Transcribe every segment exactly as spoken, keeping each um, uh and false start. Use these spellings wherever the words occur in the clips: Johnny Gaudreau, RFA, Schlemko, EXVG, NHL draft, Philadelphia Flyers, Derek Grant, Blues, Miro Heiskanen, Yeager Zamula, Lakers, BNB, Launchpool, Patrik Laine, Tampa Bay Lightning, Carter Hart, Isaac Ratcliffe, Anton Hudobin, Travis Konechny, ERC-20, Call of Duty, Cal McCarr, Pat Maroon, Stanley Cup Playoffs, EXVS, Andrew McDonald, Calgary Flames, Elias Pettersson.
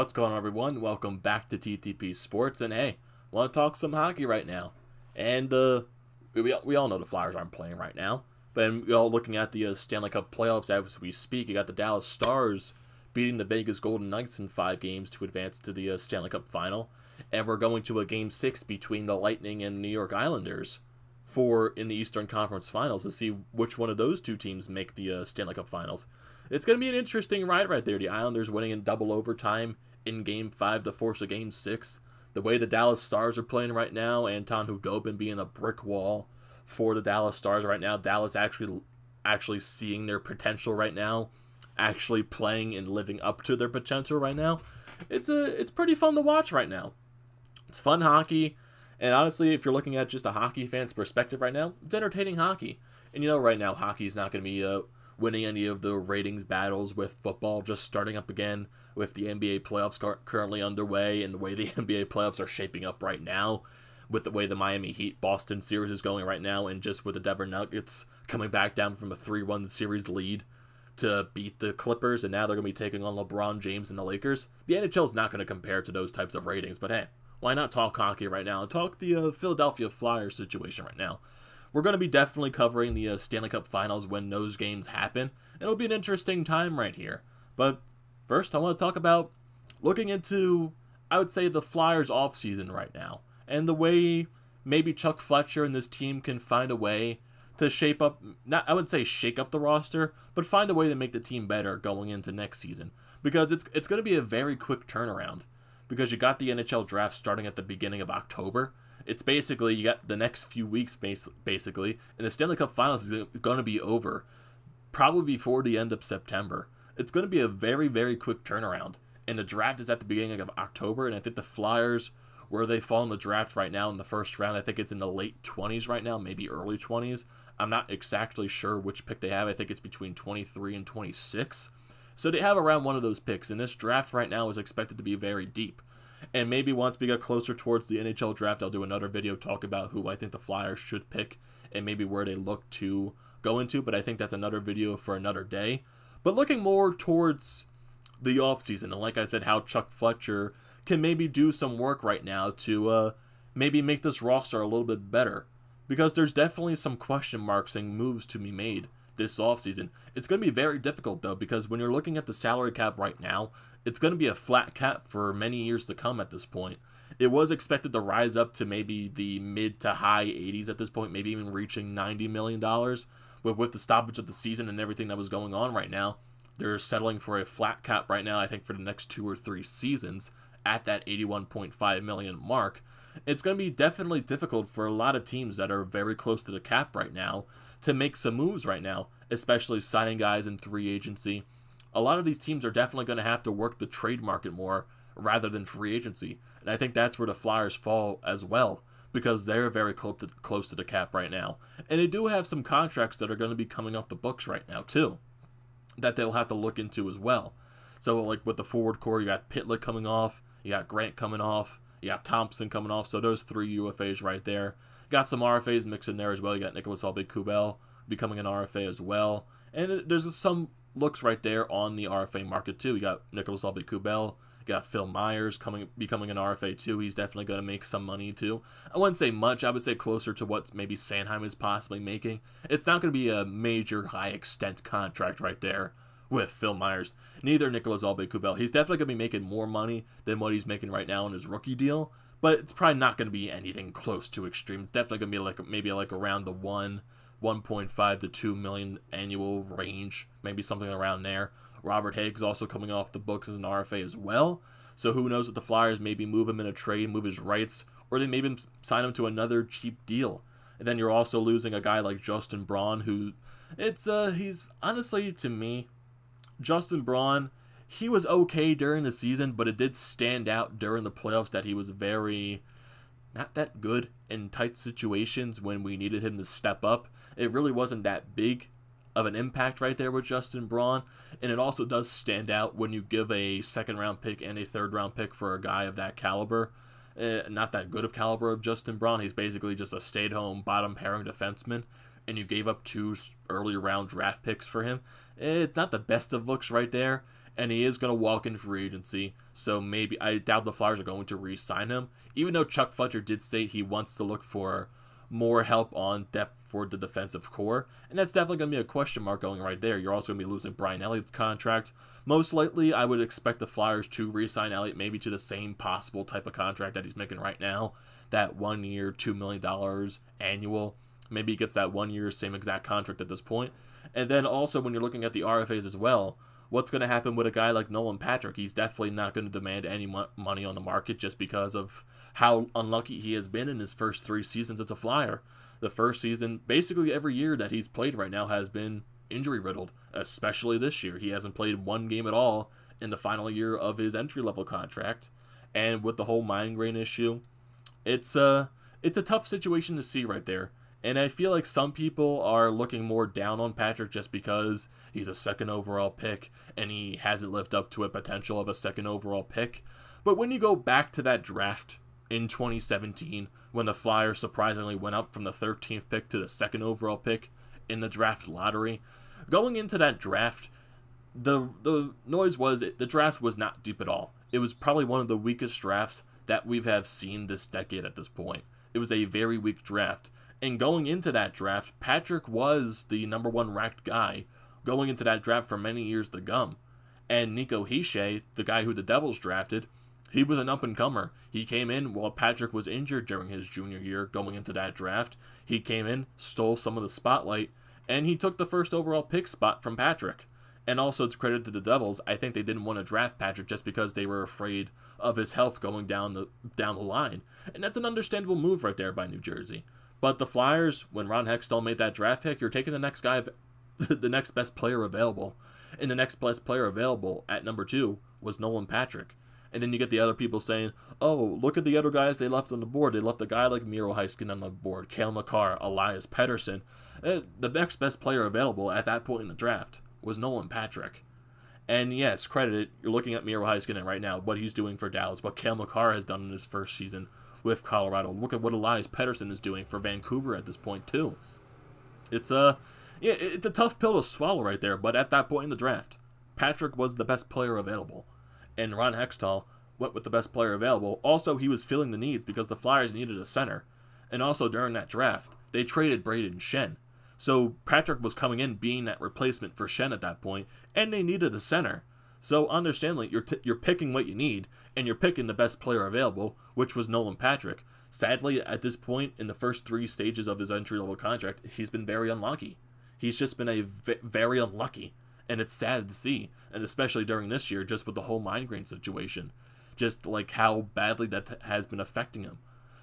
What's going on, everyone? Welcome back to T T P Sports, and hey, want to talk some hockey right now. And uh, we, we all know the Flyers aren't playing right now, but we're all looking at the uh, Stanley Cup Playoffs as we speak. You got the Dallas Stars beating the Vegas Golden Knights in five games to advance to the uh, Stanley Cup Final, and we're going to a Game six between the Lightning and New York Islanders for in the Eastern Conference Finals to see which one of those two teams make the uh, Stanley Cup Finals. It's going to be an interesting ride right there. The Islanders winning in double overtime in Game five to force a Game six. The way the Dallas Stars are playing right now, Anton Hudobin being a brick wall for the Dallas Stars right now. Dallas actually actually seeing their potential right now, actually playing and living up to their potential right now. It's a it's pretty fun to watch right now. It's fun hockey, and honestly, if you're looking at just a hockey fan's perspective right now, it's entertaining hockey. And you know right now, hockey is not going to be a... Uh, winning any of the ratings battles with football just starting up again, with the N B A playoffs currently underway and the way the N B A playoffs are shaping up right now, with the way the Miami Heat-Boston series is going right now, and just with the Denver Nuggets coming back down from a three one series lead to beat the Clippers, and now they're going to be taking on LeBron James and the Lakers. The N H L is not going to compare to those types of ratings, but hey, why not talk hockey right now and talk the uh, Philadelphia Flyers situation right now? We're going to be definitely covering the uh, Stanley Cup Finals when those games happen. It'll be an interesting time right here. But first, I want to talk about looking into, I would say, the Flyers offseason right now. And the way maybe Chuck Fletcher and this team can find a way to shape up, not I wouldn't say shake up the roster, but find a way to make the team better going into next season. Because it's, it's going to be a very quick turnaround. Because you got the N H L draft starting at the beginning of October. It's basically, you got the next few weeks, basically, and the Stanley Cup Finals is going to be over probably before the end of September. It's going to be a very, very quick turnaround, and the draft is at the beginning of October, and I think the Flyers, where they fall in the draft right now in the first round, I think it's in the late twenties right now, maybe early twenties. I'm not exactly sure which pick they have. I think it's between twenty-three and twenty-six. So they have around one of those picks, and this draft right now is expected to be very deep. And maybe once we get closer towards the N H L draft, I'll do another video talk about who I think the Flyers should pick and maybe where they look to go into. But I think that's another video for another day. But looking more towards the offseason, and like I said, how Chuck Fletcher can maybe do some work right now to uh, maybe make this roster a little bit better. Because there's definitely some question marks and moves to be made this offseason. It's going to be very difficult, though, because when you're looking at the salary cap right now, it's going to be a flat cap for many years to come at this point. It was expected to rise up to maybe the mid to high eighties at this point, maybe even reaching ninety million dollars. But with the stoppage of the season and everything that was going on right now, they're settling for a flat cap right now, I think, for the next two or three seasons at that eighty-one point five million dollars mark. It's going to be definitely difficult for a lot of teams that are very close to the cap right now to make some moves right now, especially signing guys in free agency. A lot of these teams are definitely going to have to work the trade market more rather than free agency. And I think that's where the Flyers fall as well, because they're very close to, close to the cap right now. And they do have some contracts that are going to be coming off the books right now too, that they'll have to look into as well. So like with the forward core, you got Pitlick coming off, you got Grant coming off, you got Thompson coming off. So those three U F As right there. Got some R F As mixed in there as well. You got Nicolas Aube-Kubel becoming an R F A as well. And there's some looks right there on the R F A market too. You got Nicolas Aube-Kubel, you got Phil Myers coming becoming an R F A too. He's definitely going to make some money too. I wouldn't say much. I would say closer to what maybe Sanheim is possibly making. It's not going to be a major high extent contract right there with Phil Myers. Neither Nicolas Aube-Kubel. He's definitely going to be making more money than what he's making right now in his rookie deal, but it's probably not going to be anything close to extreme. It's definitely going to be like maybe like around the one. one point five to two million annual range, maybe something around there. Robert Haig's also coming off the books as an R F A as well. So who knows if the Flyers maybe move him in a trade, move his rights, or they maybe sign him to another cheap deal. And then you're also losing a guy like Justin Braun, who it's uh he's honestly, to me, Justin Braun, he was okay during the season, but it did stand out during the playoffs that he was very not that good in tight situations when we needed him to step up. It really wasn't that big of an impact right there with Justin Braun, and it also does stand out when you give a second round pick and a third round pick for a guy of that caliber, uh, not that good of caliber of Justin Braun. He's basically just a stay-at-home bottom pairing defenseman, and you gave up two early round draft picks for him. It's not the best of looks right there, and he is going to walk in free agency, so maybe I doubt the Flyers are going to re-sign him, even though Chuck Fletcher did say he wants to look for more help on depth for the defensive core, and that's definitely going to be a question mark going right there. You're also going to be losing Brian Elliott's contract. Most likely, I would expect the Flyers to re-sign Elliott maybe to the same possible type of contract that he's making right now, that one-year, two million dollars annual. Maybe he gets that one-year, same exact contract at this point. And then also, when you're looking at the R F As as well, what's going to happen with a guy like Nolan Patrick? He's definitely not going to demand any mo money on the market just because of how unlucky he has been in his first three seasons as a Flyer. The first season, basically every year that he's played right now has been injury-riddled, especially this year. He hasn't played one game at all in the final year of his entry-level contract. And with the whole migraine issue, it's a, it's a tough situation to see right there. And I feel like some people are looking more down on Patrick just because he's a second overall pick and he hasn't lived up to a potential of a second overall pick. But when you go back to that draft in twenty seventeen, when the Flyers surprisingly went up from the thirteenth pick to the second overall pick in the draft lottery, going into that draft, the, the noise was it, the draft was not deep at all. It was probably one of the weakest drafts that we've have seen this decade at this point. It was a very weak draft. And going into that draft, Patrick was the number one ranked guy going into that draft for many years to come. And Nico Hischier, the guy who the Devils drafted, he was an up-and-comer. He came in while Patrick was injured during his junior year going into that draft. He came in, stole some of the spotlight, and he took the first overall pick spot from Patrick. And also, it's credit to the Devils, I think they didn't want to draft Patrick just because they were afraid of his health going down the, down the line. And that's an understandable move right there by New Jersey. But the Flyers, when Ron Hextall made that draft pick, you're taking the next guy, the next best player available. And the next best player available at number two was Nolan Patrick. And then you get the other people saying, oh, look at the other guys they left on the board. They left a guy like Miro Heiskanen on the board, Cal McCarr, Elias Pettersson. The next best player available at that point in the draft was Nolan Patrick. And yes, credit it, you're looking at Miro Heiskanen right now, what he's doing for Dallas, what Cal McCarr has done in his first season with Colorado. Look at what Elias Pettersson is doing for Vancouver at this point too. It's a, yeah, it's a tough pill to swallow right there, but at that point in the draft, Patrick was the best player available, and Ron Hextall went with the best player available. Also, he was filling the needs because the Flyers needed a center, and also during that draft, they traded Braden Shen. So Patrick was coming in being that replacement for Shen at that point, and they needed a center. So, understandably, you're, t you're picking what you need, and you're picking the best player available, which was Nolan Patrick. Sadly, at this point, in the first three stages of his entry-level contract, he's been very unlucky. He's just been a v very unlucky, and it's sad to see, and especially during this year, just with the whole migraine situation, just like how badly that has been affecting him.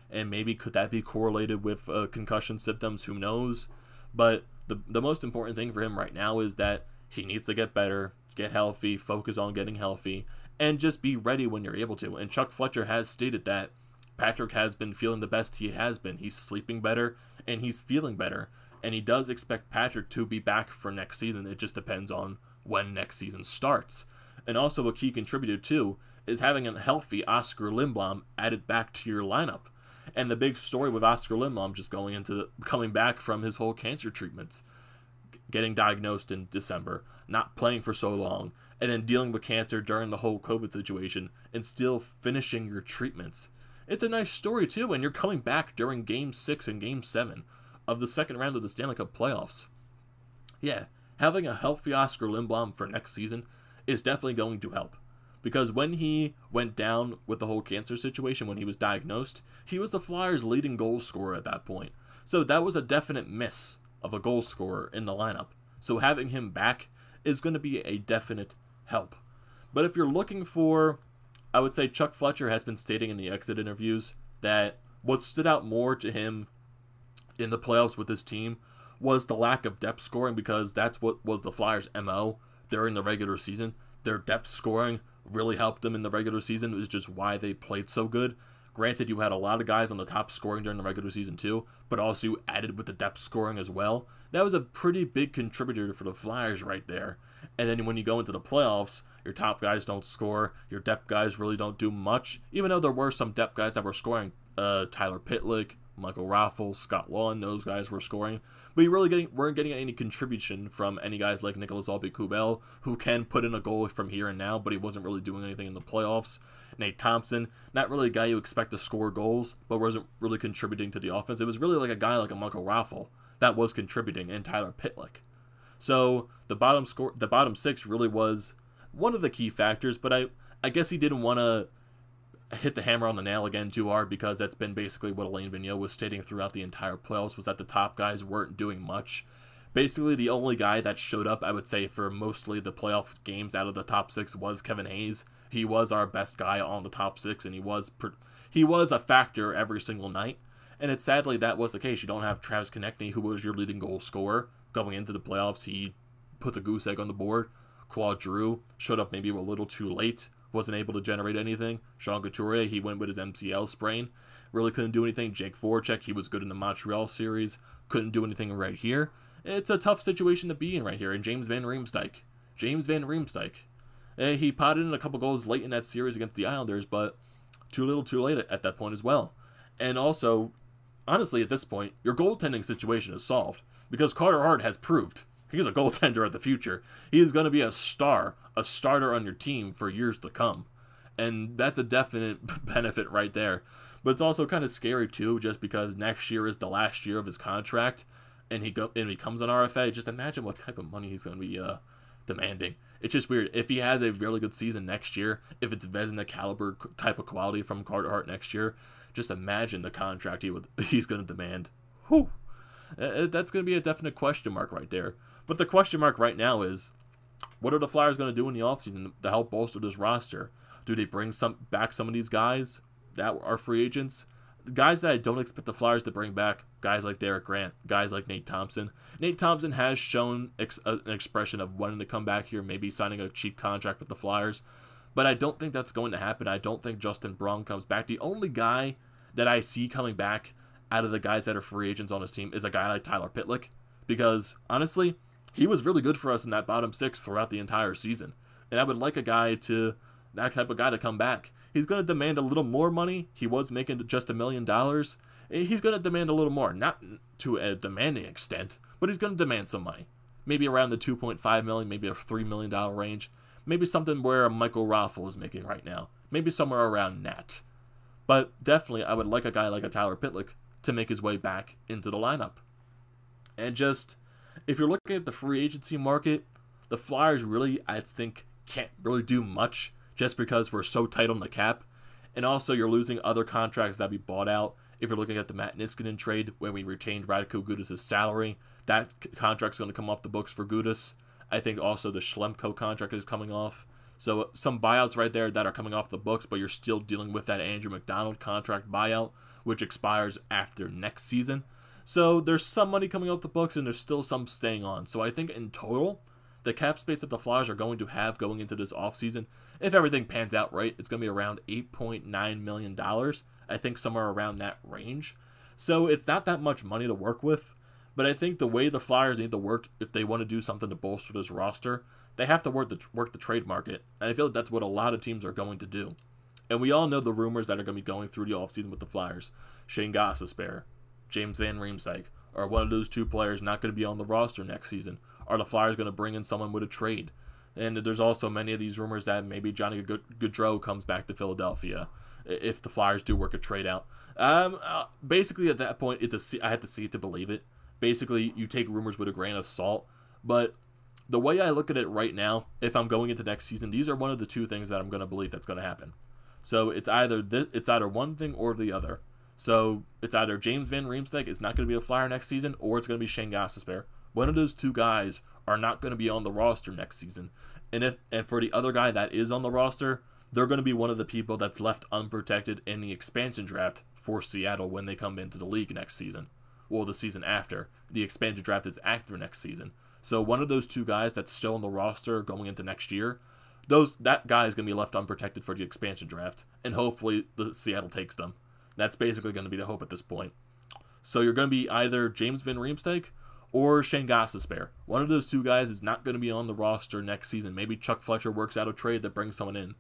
And maybe could that be correlated with uh, concussion symptoms? Who knows? But the, the most important thing for him right now is that he needs to get better, get healthy, focus on getting healthy, and just be ready when you're able to. And Chuck Fletcher has stated that Patrick has been feeling the best he has been. He's sleeping better, and he's feeling better. And he does expect Patrick to be back for next season. It just depends on when next season starts. And also a key contributor, too, is having a healthy Oscar Lindblom added back to your lineup. And the big story with Oscar Lindblom just going into coming back from his whole cancer treatments, getting diagnosed in December, not playing for so long, and then dealing with cancer during the whole COVID situation, and still finishing your treatments. It's a nice story too, and you're coming back during Game six and Game seven of the second round of the Stanley Cup Playoffs. Yeah, having a healthy Oscar Lindblom for next season is definitely going to help. Because when he went down with the whole cancer situation, when he was diagnosed, he was the Flyers' leading goal scorer at that point. So that was a definite miss of a goal scorer in the lineup. So having him back is going to be a definite help. But if you're looking for, I would say Chuck Fletcher has been stating in the exit interviews that what stood out more to him in the playoffs with this team was the lack of depth scoring, because that's what was the Flyers' M O during the regular season. Their depth scoring really helped them in the regular season, which is just why they played so good. Granted, you had a lot of guys on the top scoring during the regular season too, but also you added with the depth scoring as well. That was a pretty big contributor for the Flyers right there. And then when you go into the playoffs, your top guys don't score, your depth guys really don't do much, even though there were some depth guys that were scoring. Uh, Tyler Pitlick, Michael Raffl, Scott Lawn, those guys were scoring, but you really getting, weren't getting any contribution from any guys like Nicolas Aube-Kubel, who can put in a goal from here and now, but he wasn't really doing anything in the playoffs. Nate Thompson, not really a guy you expect to score goals, but wasn't really contributing to the offense. It was really like a guy like a Michael Raffl that was contributing, and Tyler Pitlick. So the bottom score, the bottom six really was one of the key factors, but I, I guess he didn't want to hit the hammer on the nail again too hard, because that's been basically what Alain Vigneault was stating throughout the entire playoffs, was that the top guys weren't doing much. Basically, the only guy that showed up, I would say, for mostly the playoff games out of the top six was Kevin Hayes. He was our best guy on the top six, and he was he was a factor every single night. And it's sadly that was the case. You don't have Travis Konechny, who was your leading goal scorer. Going into the playoffs, he puts a goose egg on the board. Claude Giroux showed up maybe a little too late. Wasn't able to generate anything. Jean Couturier, he went with his M C L sprain. Really couldn't do anything. Jake Voracek, he was good in the Montreal series. Couldn't do anything right here. It's a tough situation to be in right here. And James Van Riemsdyk. James Van Riemsdyk. He potted in a couple goals late in that series against the Islanders, but too little too late at that point as well. And also, honestly, at this point, your goaltending situation is solved, because Carter Hart has proved he's a goaltender of the future. He is going to be a star, a starter on your team for years to come. And that's a definite benefit right there. But it's also kind of scary, too, just because next year is the last year of his contract, and he go and he comes on R F A. Just imagine what type of money he's going to be uh, demanding. It's just weird. If he has a really good season next year, if it's Vezina caliber type of quality from Carter Hart next year, just imagine the contract he would he's going to demand. Whew. That's going to be a definite question mark right there. But the question mark right now is, what are the Flyers going to do in the offseason to help bolster this roster? Do they bring some back some of these guys that are free agents? Guys that I don't expect the Flyers to bring back, guys like Derek Grant, guys like Nate Thompson. Nate Thompson has shown ex an expression of wanting to come back here, maybe signing a cheap contract with the Flyers. But I don't think that's going to happen. I don't think Justin Braun comes back. The only guy that I see coming back out of the guys that are free agents on his team is a guy like Tyler Pitlick. Because, honestly, he was really good for us in that bottom six throughout the entire season. And I would like a guy to, that type of guy to come back. He's going to demand a little more money. He was making just a million dollars. He's going to demand a little more. Not to a demanding extent, but he's going to demand some money. Maybe around the two point five million dollars, maybe a three million dollar range. Maybe something where Michael Raffl is making right now. Maybe somewhere around that. But definitely, I would like a guy like a Tyler Pitlick to make his way back into the lineup. And just, if you're looking at the free agency market, the Flyers really, I think, can't really do much just because we're so tight on the cap. And also, you're losing other contracts that we bought out. If you're looking at the Matt Niskanen trade, when we retained Radko Gudas' salary, that contract's going to come off the books for Gudas. I think also the Schlemko contract is coming off. So some buyouts right there that are coming off the books, but you're still dealing with that Andrew McDonald contract buyout, which expires after next season. So there's some money coming off the books, and there's still some staying on. So I think in total, the cap space that the Flyers are going to have going into this offseason, if everything pans out right, it's going to be around eight point nine million dollars. I think somewhere around that range. So it's not that much money to work with. But I think the way the Flyers need to work, if they want to do something to bolster this roster, they have to work the, work the trade market. And I feel like that's what a lot of teams are going to do. And we all know the rumors that are going to be going through the offseason with the Flyers. Shane Gostisbehere, James Van Riemsdyk, are one of those two players not going to be on the roster next season? Are the Flyers going to bring in someone with a trade? And there's also many of these rumors that maybe Johnny Gaudreau comes back to Philadelphia if the Flyers do work a trade out. Um, uh, basically, at that point, it's a see, I have to see it to believe it. Basically, you take rumors with a grain of salt. But the way I look at it right now, if I'm going into next season, these are one of the two things that I'm going to believe that's going to happen. So it's either th it's either one thing or the other. So it's either James Van Riemsdyk is not going to be a Flyer next season, or it's going to be Shane Gostisbehere. One of those two guys are not going to be on the roster next season. And if and for the other guy that is on the roster, they're going to be one of the people that's left unprotected in the expansion draft for Seattle when they come into the league next season. Well, the season after. The expansion draft is after next season. So one of those two guys that's still on the roster going into next year, those that guy is going to be left unprotected for the expansion draft, and hopefully the Seattle takes them. That's basically going to be the hope at this point. So you're going to be either James Van Riemsdyk or Shane Gostisbehere. One of those two guys is not going to be on the roster next season. Maybe Chuck Fletcher works out a trade that brings someone in.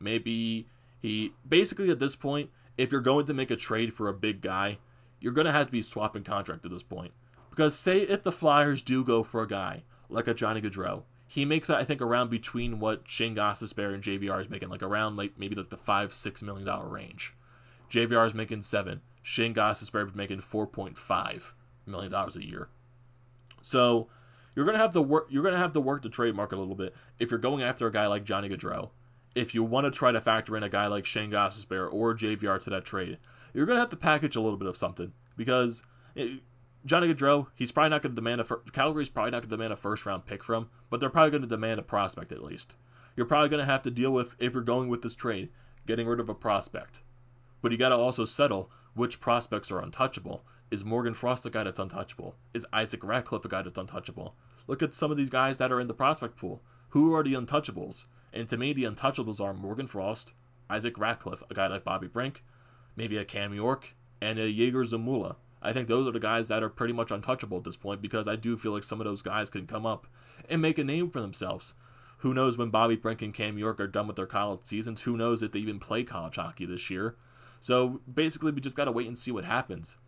Maybe he... Basically, at this point, if you're going to make a trade for a big guy, you're going to have to be swapping contract at this point. Because say if the Flyers do go for a guy like a Johnny Gaudreau, he makes, I think, around between what Shane Gostisbehere and J V R is making, like around like maybe like the five, six million dollar range. J V R is making seven. Shane Gostisbehere is making four point five million dollars a year. So you're going to have to work, you're going to have to work the trade market a little bit if you're going after a guy like Johnny Gaudreau. If you want to try to factor in a guy like Shane Gostisbehere or J V R to that trade, you're going to have to package a little bit of something, because it, Johnny Gaudreau, he's probably not going to demand a fir- Calgary's probably not going to demand a first round pick from, but they're probably going to demand a prospect at least. You're probably going to have to deal with, if you're going with this trade, getting rid of a prospect. But you got to also settle which prospects are untouchable. Is Morgan Frost a guy that's untouchable? Is Isaac Ratcliffe a guy that's untouchable? Look at some of these guys that are in the prospect pool. Who are the untouchables? And to me, the untouchables are Morgan Frost, Isaac Ratcliffe, a guy like Bobby Brink, maybe a Cam York, and a Yeager Zamula. I think those are the guys that are pretty much untouchable at this point, because I do feel like some of those guys can come up and make a name for themselves. Who knows when Bobby Brink and Cam York are done with their college seasons? Who knows if they even play college hockey this year? So basically, we just got to wait and see what happens.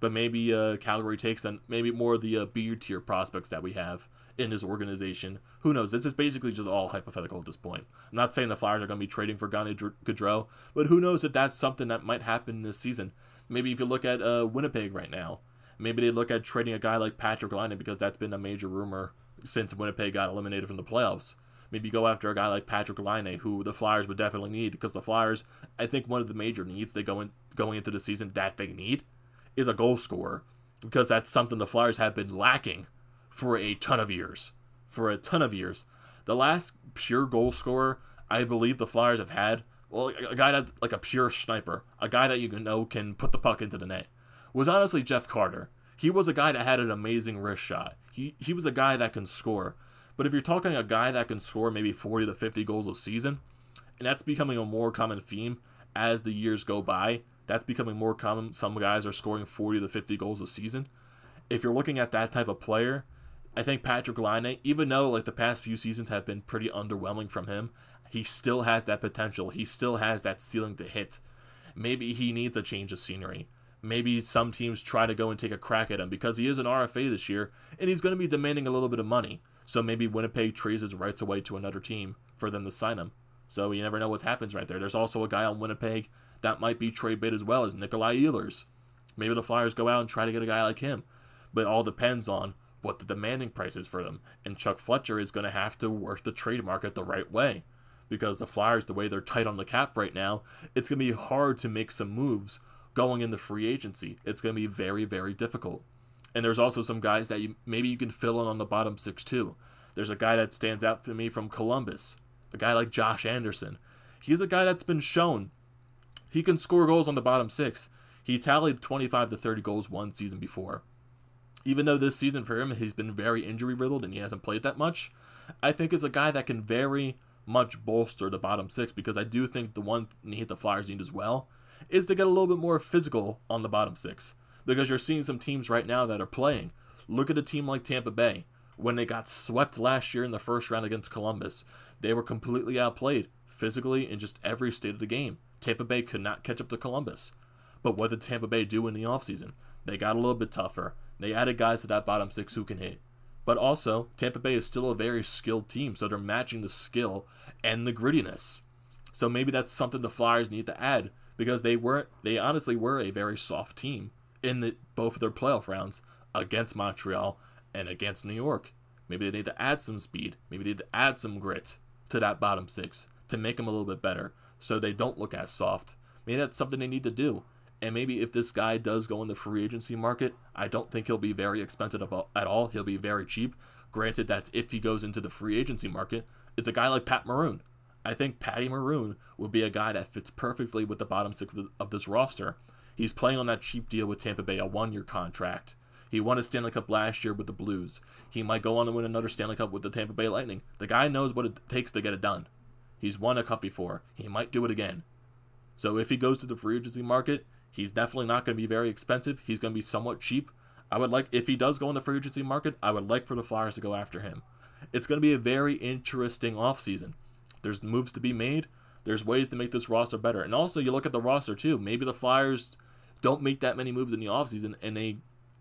But maybe uh, Calgary takes on maybe more of the uh, B-tier prospects that we have in this organization. Who knows? This is basically just all hypothetical at this point. I'm not saying the Flyers are going to be trading for Johnny Gaudreau, but who knows if that's something that might happen this season. Maybe if you look at uh, Winnipeg right now, maybe they look at trading a guy like Patrik Laine, because that's been a major rumor since Winnipeg got eliminated from the playoffs. Maybe go after a guy like Patrik Laine, who the Flyers would definitely need, because the Flyers, I think one of the major needs they go in, going into the season that they need is a goal scorer, because that's something the Flyers have been lacking for a ton of years. For a ton of years. The last pure goal scorer I believe the Flyers have had, well, a guy that, like a pure sniper, a guy that you know can put the puck into the net, was honestly Jeff Carter. He was a guy that had an amazing wrist shot. He he was a guy that can score. But if you're talking a guy that can score maybe forty to fifty goals a season, and that's becoming a more common theme as the years go by, that's becoming more common. Some guys are scoring forty to fifty goals a season. If you're looking at that type of player, I think Patrik Laine, even though like the past few seasons have been pretty underwhelming from him, he still has that potential. He still has that ceiling to hit. Maybe he needs a change of scenery. Maybe some teams try to go and take a crack at him, because he is an R F A this year, and he's going to be demanding a little bit of money. So maybe Winnipeg trades his rights away to another team for them to sign him. So you never know what happens right there. There's also a guy on Winnipeg that might be trade bait as well, as Nikolai Ehlers. Maybe the Flyers go out and try to get a guy like him. But it all depends on what the demanding price is for them. And Chuck Fletcher is going to have to work the trade market the right way, because the Flyers, the way they're tight on the cap right now, it's going to be hard to make some moves going in the free agency. It's going to be very, very difficult. And there's also some guys that you maybe you can fill in on the bottom six too. There's a guy that stands out for me from Columbus, a guy like Josh Anderson. He's a guy that's been shown he can score goals on the bottom six. He tallied twenty-five to thirty goals one season before. Even though this season for him, he's been very injury riddled and he hasn't played that much, I think it's a guy that can very much bolster the bottom six, because I do think the one need the Flyers need as well is to get a little bit more physical on the bottom six, because you're seeing some teams right now that are playing. Look at a team like Tampa Bay. When they got swept last year in the first round against Columbus, they were completely outplayed physically in just every state of the game. Tampa Bay could not catch up to Columbus. But what did Tampa Bay do in the offseason? They got a little bit tougher. They added guys to that bottom six who can hit. But also, Tampa Bay is still a very skilled team, so they're matching the skill and the grittiness. So maybe that's something the Flyers need to add, because they were they honestly were a very soft team in the, both of their playoff rounds against Montreal and against New York. Maybe they need to add some speed. Maybe they need to add some grit to that bottom six to make them a little bit better so they don't look as soft. Maybe that's something they need to do. And maybe if this guy does go in the free agency market, I don't think he'll be very expensive at all. He'll be very cheap. Granted, that's if he goes into the free agency market. It's a guy like Pat Maroon. I think Patty Maroon would be a guy that fits perfectly with the bottom six of this roster. He's playing on that cheap deal with Tampa Bay, a one-year contract. He won a Stanley Cup last year with the Blues. He might go on to win another Stanley Cup with the Tampa Bay Lightning. The guy knows what it takes to get it done. He's won a cup before. He might do it again. So if he goes to the free agency market, he's definitely not going to be very expensive. He's going to be somewhat cheap. I would like, if he does go in the free agency market, I would like for the Flyers to go after him. It's going to be a very interesting offseason. There's moves to be made. There's ways to make this roster better. And also, you look at the roster too. Maybe the Flyers don't make that many moves in the offseason, and they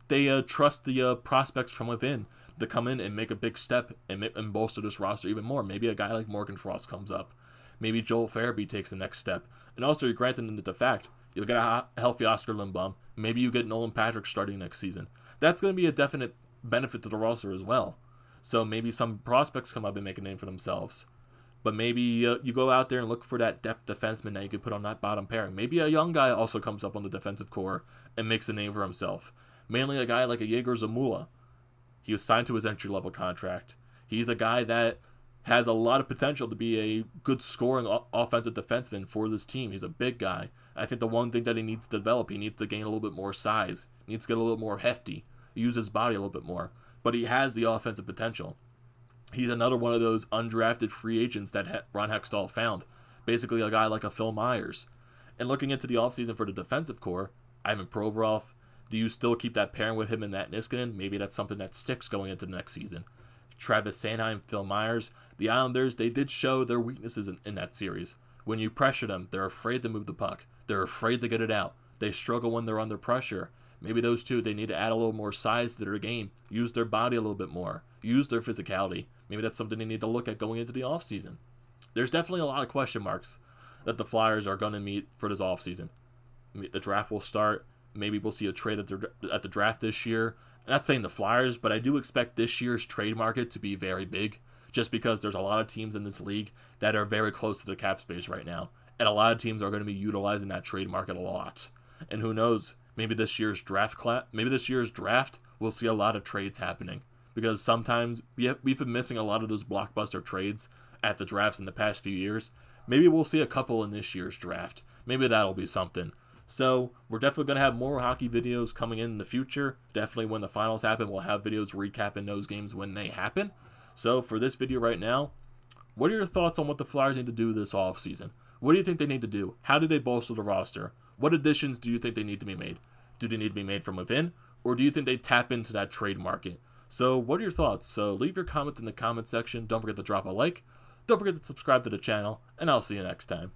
they uh, trust the uh, prospects from within to come in and make a big step and, and bolster this roster even more. Maybe a guy like Morgan Frost comes up. Maybe Joel Farabee takes the next step. And also, you're granting them the fact you'll get a healthy Oscar Lindblom. Maybe you get Nolan Patrick starting next season. That's going to be a definite benefit to the roster as well. So maybe some prospects come up and make a name for themselves. But maybe uh, you go out there and look for that depth defenseman that you could put on that bottom pair. Maybe a young guy also comes up on the defensive core and makes a name for himself. Mainly a guy like a Yeager Zamula. He was signed to his entry-level contract. He's a guy that has a lot of potential to be a good scoring offensive defenseman for this team. He's a big guy. I think the one thing that he needs to develop, he needs to gain a little bit more size. He needs to get a little more hefty. Use his body a little bit more. But he has the offensive potential. He's another one of those undrafted free agents that Ron Hextall found. Basically a guy like a Phil Myers. And looking into the offseason for the defensive core, Ivan Provorov, do you still keep that pairing with him and Nat Niskanen? Maybe that's something that sticks going into the next season. Travis Sanheim, Phil Myers, the Islanders, they did show their weaknesses in, in that series. When you pressure them, they're afraid to move the puck. They're afraid to get it out. They struggle when they're under pressure. Maybe those two, they need to add a little more size to their game. Use their body a little bit more. Use their physicality. Maybe that's something they need to look at going into the offseason. There's definitely a lot of question marks that the Flyers are going to meet for this offseason. The draft will start. Maybe we'll see a trade at the, at the draft this year. I'm not saying the Flyers, but I do expect this year's trade market to be very big, just because there's a lot of teams in this league that are very close to the cap space right now. And a lot of teams are going to be utilizing that trade market a lot. And who knows, maybe this year's draft class, maybe this year's draft, we'll see a lot of trades happening. Because sometimes we have, we've been missing a lot of those blockbuster trades at the drafts in the past few years. Maybe we'll see a couple in this year's draft. Maybe that'll be something. So we're definitely going to have more hockey videos coming in, in the future. Definitely when the finals happen, we'll have videos recapping those games when they happen. So for this video right now, what are your thoughts on what the Flyers need to do this offseason? What do you think they need to do? How do they bolster the roster? What additions do you think they need to be made? Do they need to be made from within? Or do you think they tap into that trade market? So what are your thoughts? So leave your comment in the comment section. Don't forget to drop a like. Don't forget to subscribe to the channel. And I'll see you next time.